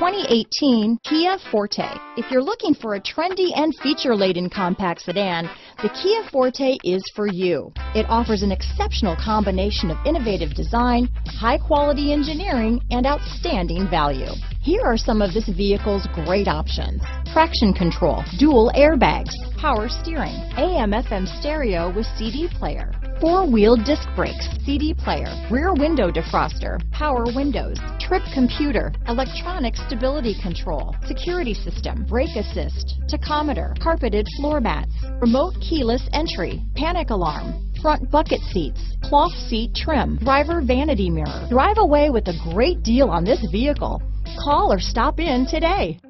2018 Kia Forte. If you're looking for a trendy and feature-laden compact sedan, the Kia Forte is for you. It offers an exceptional combination of innovative design, high-quality engineering, and outstanding value. Here are some of this vehicle's great options: traction control, dual airbags, power steering, AM/FM stereo with CD player, four-wheel disc brakes, CD player, rear window defroster, power windows, trip computer, electronic stability control, security system, brake assist, tachometer, carpeted floor mats, remote keyless entry, panic alarm, front bucket seats, cloth seat trim, driver vanity mirror. Drive away with a great deal on this vehicle. Call or stop in today.